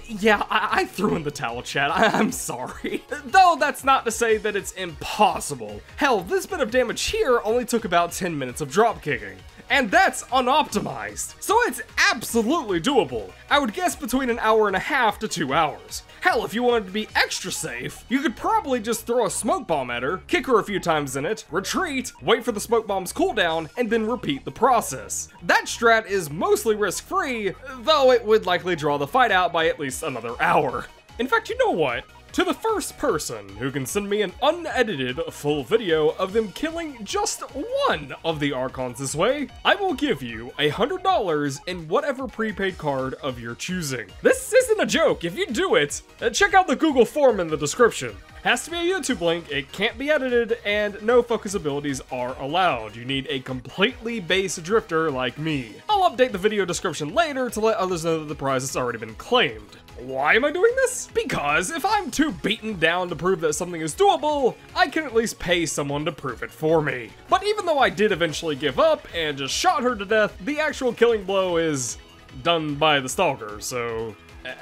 yeah, I, I threw in the towel, chat. I I'm sorry. Though that's not to say that it's impossible. Hell, this bit of damage here only took about ten minutes of drop kicking. And that's unoptimized. So it's absolutely doable. I would guess between an hour and a half to two hours. Hell, if you wanted to be extra safe, you could probably just throw a smoke bomb at her, kick her a few times in it, retreat, wait for the smoke bomb's cooldown, and then repeat the process. That strat is mostly risk-free, though it would likely draw the fight out by at least another hour. In fact, you know what? To the first person who can send me an unedited full video of them killing just one of the Archons this way, I will give you one hundred dollars in whatever prepaid card of your choosing. This isn't a joke. If you do it, check out the Google form in the description. Has to be a YouTube link, it can't be edited, and no focus abilities are allowed. You need a completely base drifter like me. I'll update the video description later to let others know that the prize has already been claimed. Why am I doing this? Because if I'm too beaten down to prove that something is doable, I can at least pay someone to prove it for me. But even though I did eventually give up and just shot her to death, the actual killing blow is done by the Stalker, so...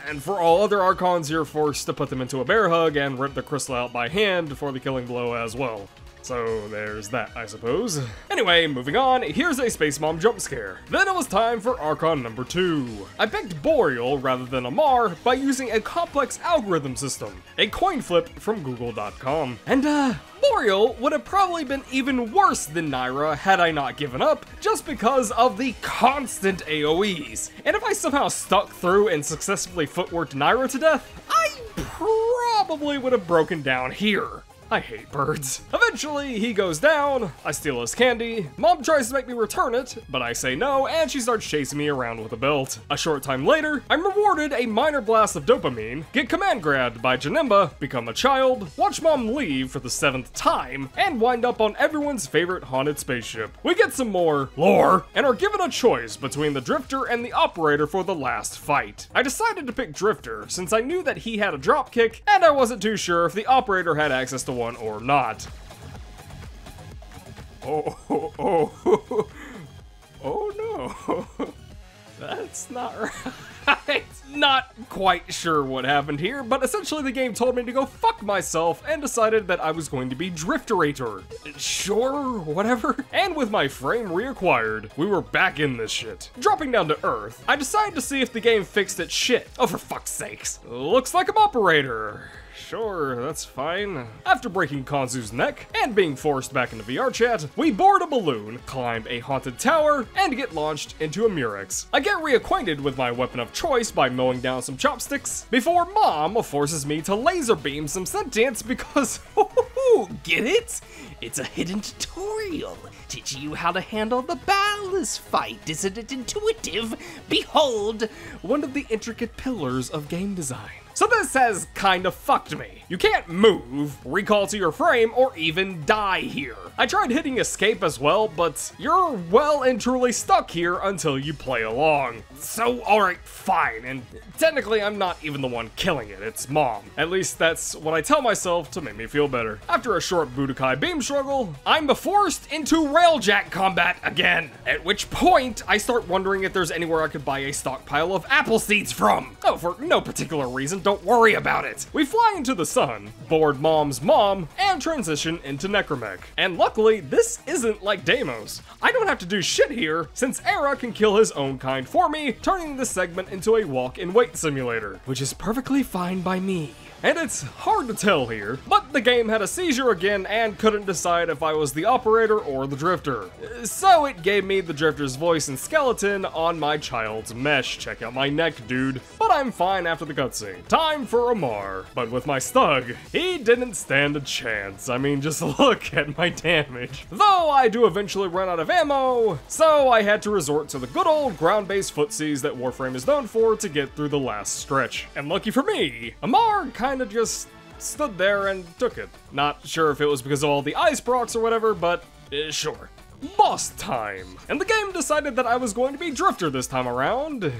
And for all other Archons, you're forced to put them into a bear hug and rip the crystal out by hand for the killing blow as well. So there's that, I suppose. Anyway, moving on, here's a Space Mom jump scare. Then it was time for Archon number two. I picked Boreal rather than Amar by using a complex algorithm system, a coin flip from Google dot com. And uh, Boreal would have probably been even worse than Nyra had I not given up, just because of the constant A O Es. And if I somehow stuck through and successfully footworked Nyra to death, I probably would have broken down here. I hate birds. Eventually, he goes down, I steal his candy, Mom tries to make me return it, but I say no, and she starts chasing me around with a belt. A short time later, I'm rewarded a minor blast of dopamine, get command grabbed by Janemba, become a child, watch Mom leave for the seventh time, and wind up on everyone's favorite haunted spaceship. We get some more lore, and are given a choice between the Drifter and the Operator for the last fight. I decided to pick Drifter, since I knew that he had a dropkick, and I wasn't too sure if the Operator had access to one or not. Oh, oh, oh, oh, oh no. That's not right. Not quite sure what happened here, but essentially the game told me to go fuck myself and decided that I was going to be Drifterator. Sure, whatever. And with my frame reacquired, we were back in this shit. Dropping down to Earth, I decided to see if the game fixed its shit. Oh, for fuck's sakes. Looks like I'm operator. Sure, that's fine. After breaking Konzu's neck and being forced back into V R chat, we board a balloon, climb a haunted tower, and get launched into a Murex. I get reacquainted with my weapon of choice by mowing down some chopsticks before Mom forces me to laser beam some sentience because, get it? It's a hidden tutorial teaching you how to handle the Ballas fight. Isn't it intuitive? Behold, one of the intricate pillars of game design. So this has kinda fucked me. You can't move, recall to your frame, or even die here. I tried hitting escape as well, but you're well and truly stuck here until you play along. So alright, fine, and technically I'm not even the one killing it, it's Mom. At least that's what I tell myself to make me feel better. After a short Budokai beam struggle, I'm forced into Railjack combat again. At which point, I start wondering if there's anywhere I could buy a stockpile of apple seeds from. Oh, for no particular reason. Don't worry about it. We fly into the sun, board Mom's mom, and transition into Necromech. And luckily, this isn't like Deimos. I don't have to do shit here, since Era can kill his own kind for me, turning this segment into a walk-and-wait simulator, which is perfectly fine by me. And it's hard to tell here, but the game had a seizure again and couldn't decide if I was the operator or the drifter. So it gave me the drifter's voice and skeleton on my child's mesh. Check out my neck, dude. But I'm fine after the cutscene. Time for Amar. But with my Stug, he didn't stand a chance. I mean, just look at my damage. Though I do eventually run out of ammo, so I had to resort to the good old ground-based footsies that Warframe is known for to get through the last stretch. And lucky for me, Amar kind Kinda just stood there and took it. Not sure if it was because of all the ice procs or whatever, but uh, sure. Boss time! And the game decided that I was going to be Drifter this time around.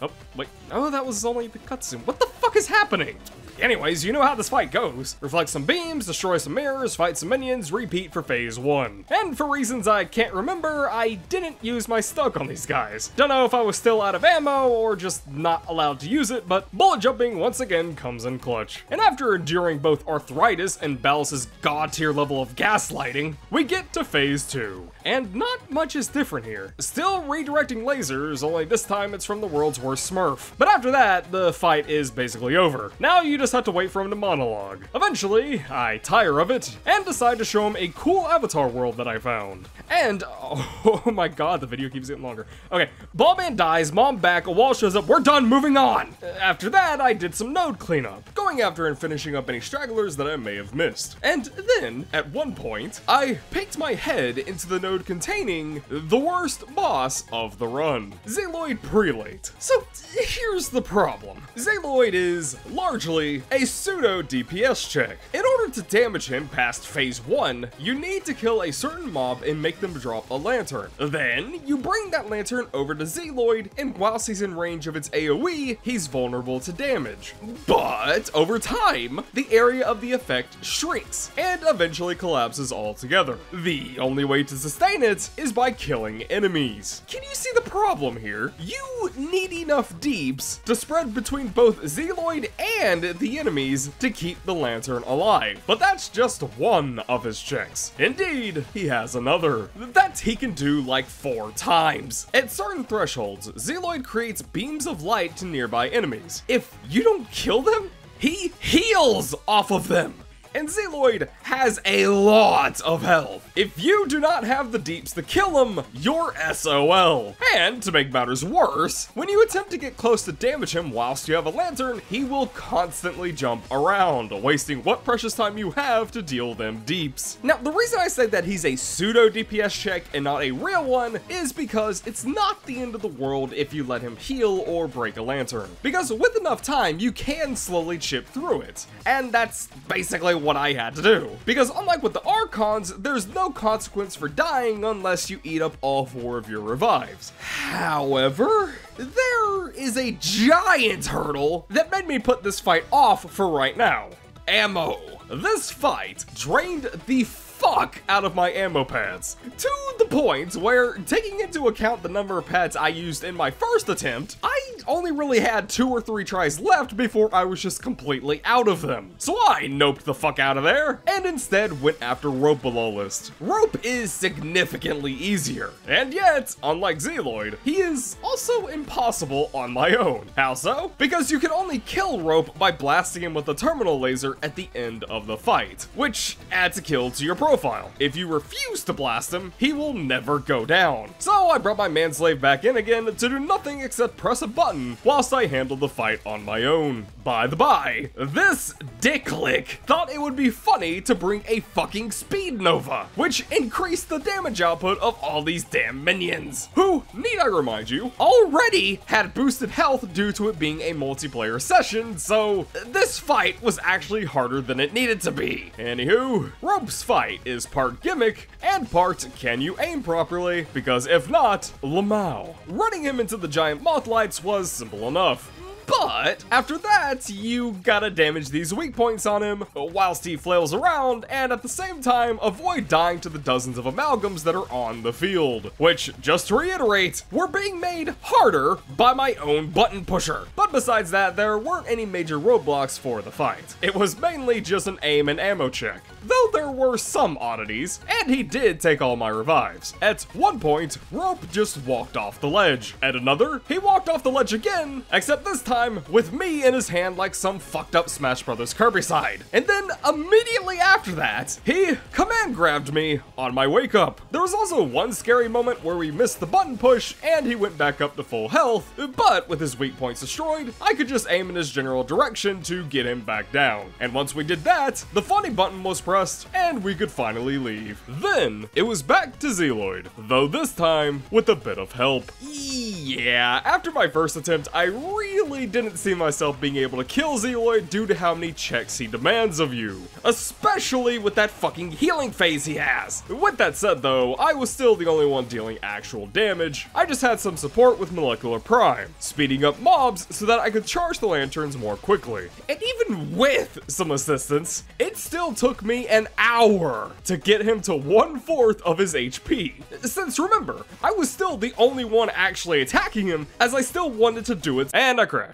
Oh, wait. Oh, that was only the cutscene. What the fuck is happening? Anyways, you know how this fight goes. Reflect some beams, destroy some mirrors, fight some minions, repeat for phase one. And for reasons I can't remember, I didn't use my Stug on these guys. Don't know if I was still out of ammo or just not allowed to use it, but bullet jumping once again comes in clutch. And after enduring both arthritis and Ballas' god-tier level of gaslighting, we get to phase two. And not much is different here. Still redirecting lasers, only this time it's from the world's worst smurf. But after that, the fight is basically over. Now you just Just have to wait for him to monologue. Eventually, I tire of it and decide to show him a cool avatar world that I found. And oh, oh my god, the video keeps getting longer. Okay, ball man dies, mom back, a wall shows up, we're done, moving on. After that, I did some node cleanup, going after and finishing up any stragglers that I may have missed. And then, at one point, I picked my head into the node containing the worst boss of the run, Zeloid Prelate. So here's the problem. Zeloid is largely a pseudo D P S check. In order to damage him past phase one, you need to kill a certain mob and make them drop a lantern. Then, you bring that lantern over to Zeloid, and whilst he's in range of its AoE, he's vulnerable to damage. But, over time, the area of the effect shrinks, and eventually collapses altogether. The only way to sustain it is by killing enemies. Can you see the problem here? You need enough deeps to spread between both Zeloid and the the enemies to keep the lantern alive. But that's just one of his checks. Indeed, he has another that he can do like four times. At certain thresholds, Zeloid creates beams of light to nearby enemies. If you don't kill them, he heals off of them. And Zeloid has a lot of health. If you do not have the deeps to kill him, you're S O L. And to make matters worse, when you attempt to get close to damage him whilst you have a lantern, he will constantly jump around, wasting what precious time you have to deal them deeps. Now, the reason I say that he's a pseudo D P S check and not a real one is because it's not the end of the world if you let him heal or break a lantern. Because with enough time, you can slowly chip through it. And that's basically what I had to do. Because unlike with the Archons, there's no consequence for dying unless you eat up all four of your revives. However, there is a giant hurdle that made me put this fight off for right now. Ammo. This fight drained the fuck out of my ammo pads, to the point where, taking into account the number of pads I used in my first attempt, I only really had two or three tries left before I was just completely out of them. So I noped the fuck out of there, and instead went after Rope Below List. Rope is significantly easier, and yet, unlike Zeloid, he is also impossible on my own. How so? Because you can only kill Rope by blasting him with a terminal laser at the end of the fight, which adds a kill to your profile. If you refuse to blast him, he will never go down. So I brought my manslave back in again to do nothing except press a button whilst I handled the fight on my own. By the by, this dicklick thought it would be funny to bring a fucking Speed Nova, which increased the damage output of all these damn minions, who, need I remind you, already had boosted health due to it being a multiplayer session, so this fight was actually harder than it needed to be. Anywho, Rope's fight is part gimmick and part can you aim properly, because if not, LMAO. Running him into the giant moth lights was simple enough. But after that, you gotta damage these weak points on him whilst he flails around, and at the same time avoid dying to the dozens of amalgams that are on the field, which, just to reiterate, were being made harder by my own button pusher. But besides that, there weren't any major roadblocks for the fight. It was mainly just an aim and ammo check, though there were some oddities, and he did take all my revives. At one point, Rope just walked off the ledge. At another, he walked off the ledge again, except this time with me in his hand like some fucked up Smash Brothers Kirby-side. And then immediately after that, he command grabbed me on my wake up. There was also one scary moment where we missed the button push and he went back up to full health, but with his weak points destroyed, I could just aim in his general direction to get him back down. And once we did that, the funny button was pressed and we could finally leave. Then it was back to Zeloid, though this time with a bit of help. Yeah, after my first attempt, I really didn't see myself being able to kill Zeloid due to how many checks he demands of you, especially with that fucking healing phase he has. With that said though, I was still the only one dealing actual damage. I just had some support with Molecular Prime, speeding up mobs so that I could charge the lanterns more quickly. And even with some assistance, it still took me an hour to get him to one-fourth of his H P, since remember, I was still the only one actually attacking him, as I still wanted to do it, and I crashed.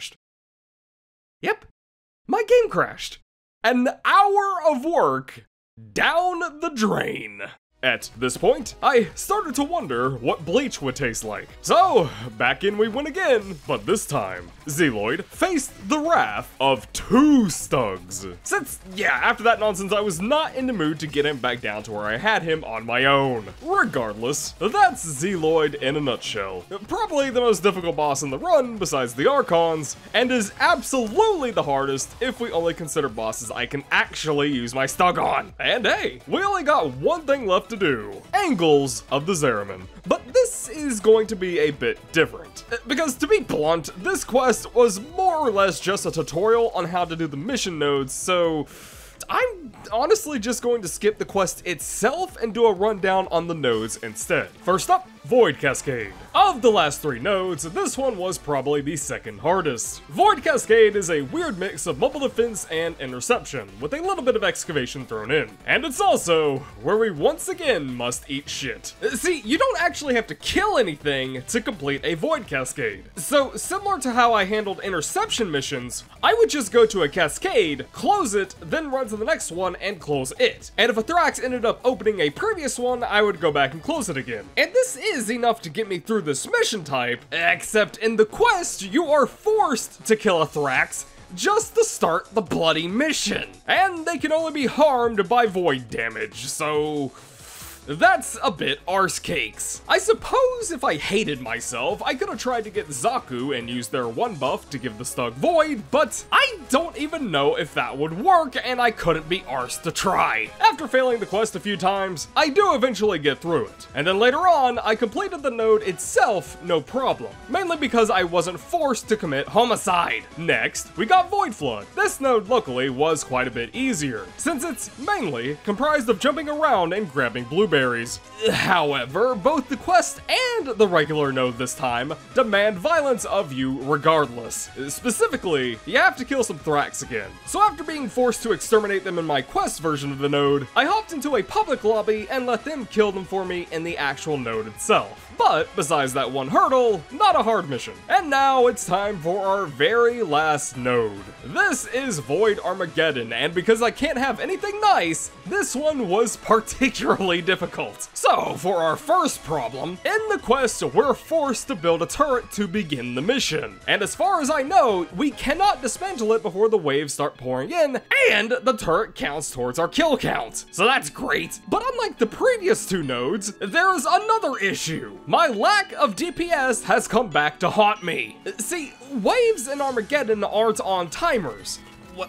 Yep, my game crashed. An hour of work down the drain. At this point, I started to wonder what bleach would taste like. So, back in we went again, but this time, Zeloid faced the wrath of two Stugs. Since, yeah, after that nonsense, I was not in the mood to get him back down to where I had him on my own. Regardless, that's Zeloid in a nutshell. Probably the most difficult boss in the run besides the Archons, and is absolutely the hardest if we only consider bosses I can actually use my Stug on. And hey, we only got one thing left to do. Angles of the Zeraman. But this is going to be a bit different, because to be blunt, this quest was more or less just a tutorial on how to do the mission nodes, so I'm honestly just going to skip the quest itself and do a rundown on the nodes instead. First up, Void Cascade. Of the last three nodes, this one was probably the second hardest. Void Cascade is a weird mix of mobile defense and interception, with a little bit of excavation thrown in. And it's also where we once again must eat shit. See, you don't actually have to kill anything to complete a Void Cascade. So, similar to how I handled interception missions, I would just go to a cascade, close it, then run to the next one and close it. And if a Thrax ended up opening a previous one, I would go back and close it again. And this is is enough to get me through this mission type, except in the quest, you are forced to kill a Thrax just to start the bloody mission. And they can only be harmed by void damage, so that's a bit arse cakes. I suppose if I hated myself, I could have tried to get Zaku and use their one buff to give the Stug void, but I don't even know if that would work, and I couldn't be arsed to try. After failing the quest a few times, I do eventually get through it, and then later on, I completed the node itself no problem, mainly because I wasn't forced to commit homicide. Next, we got Void Flood. This node locally was quite a bit easier, since it's mainly comprised of jumping around and grabbing blueberries. fairies. However, both the quest and the regular node this time demand violence of you regardless. Specifically, you have to kill some Thrax again. So after being forced to exterminate them in my quest version of the node, I hopped into a public lobby and let them kill them for me in the actual node itself. But besides that one hurdle, not a hard mission. And now it's time for our very last node. This is Void Armageddon, and because I can't have anything nice, this one was particularly difficult. So for our first problem, in the quest we're forced to build a turret to begin the mission. And as far as I know, we cannot dismantle it before the waves start pouring in, and the turret counts towards our kill count. So that's great, but unlike the previous two nodes, there is another issue. My lack of D P S has come back to haunt me. See, waves in Armageddon aren't on timers.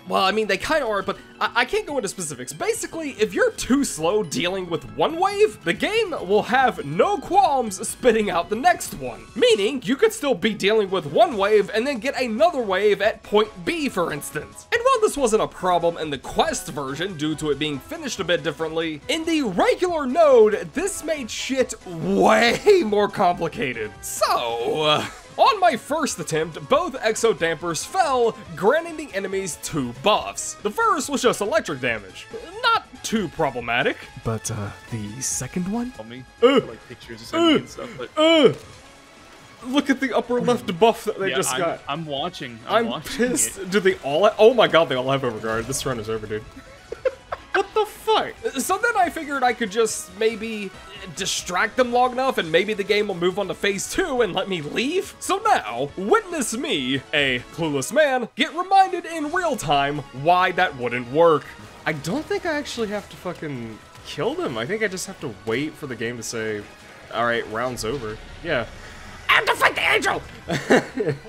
Well, I mean, they kind of are, but I, I can't go into specifics. Basically, if you're too slow dealing with one wave, the game will have no qualms spitting out the next one. Meaning, you could still be dealing with one wave and then get another wave at point B, for instance. And while this wasn't a problem in the quest version due to it being finished a bit differently, in the regular node, this made shit way more complicated. So... Uh... On my first attempt, both exo dampers fell, granting the enemies two buffs. The first was just electric damage. Not too problematic. But uh, the second one? Tell me, uh, like pictures of uh, and stuff. But... Uh, look at the upper left buff that they yeah, just I'm, got. I'm watching. I'm, I'm watching pissed. It. Do they all? Have, oh my god, they all have overguard. This run is over, dude. What the fuck? So then I figured I could just maybe distract them long enough and maybe the game will move on to phase two and let me leave. So now, witness me, a clueless man, get reminded in real time why that wouldn't work. I don't think I actually have to fucking kill them. I think I just have to wait for the game to say, all right, round's over. Yeah. I have to fight the angel!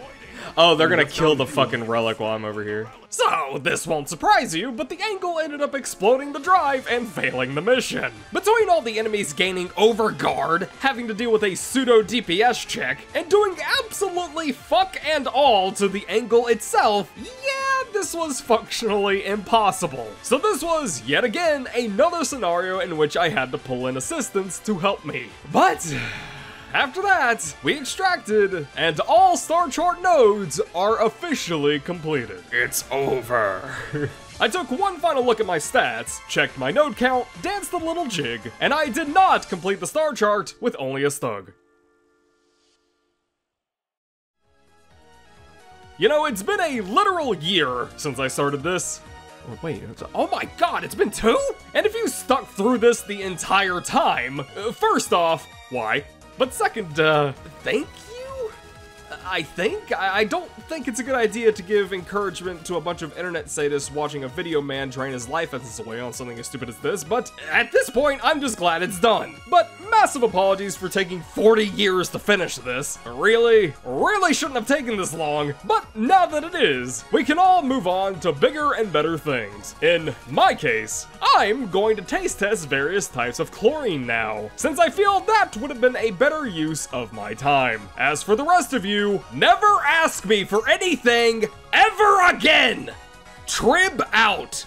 Oh, they're gonna kill the fucking relic while I'm over here. So, this won't surprise you, but the angle ended up exploding the drive and failing the mission. Between all the enemies gaining overguard, having to deal with a pseudo D P S check, and doing absolutely fuck and all to the angle itself, yeah, this was functionally impossible. So this was, yet again, another scenario in which I had to pull in assistance to help me. But... after that, we extracted, and all Star Chart nodes are officially completed. It's over. I took one final look at my stats, checked my node count, danced a little jig, and I did not complete the Star Chart with only a Stug. You know, it's been a literal year since I started this. Wait, oh my god, it's been two? And if you stuck through this the entire time, first off, why? But second, uh, thank you? I think? I, I don't think it's a good idea to give encouragement to a bunch of internet sadists watching a video man drain his life essence away on something as stupid as this, but at this point, I'm just glad it's done. But massive apologies for taking forty years to finish this. Really, really shouldn't have taken this long, but now that it is, we can all move on to bigger and better things. In my case, I'm going to taste test various types of chlorine now, since I feel that would have been a better use of my time. As for the rest of you, never ask me for anything ever again! Trib out!